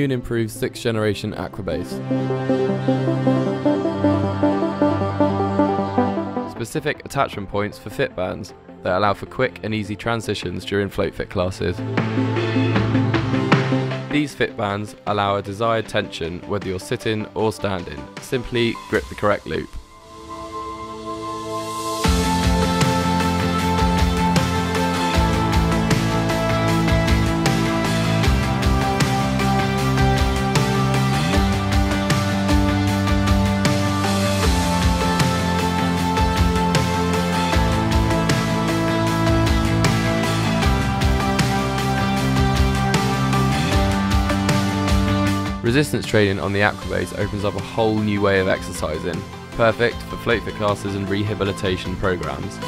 new and improved 6th generation AquaBase. Specific attachment points for fit bands that allow for quick and easy transitions during float fit classes. These fit bands allow a desired tension whether you're sitting or standing. Simply grip the correct loop. Resistance training on the AquaBase opens up a whole new way of exercising, perfect for float fit classes and rehabilitation programs.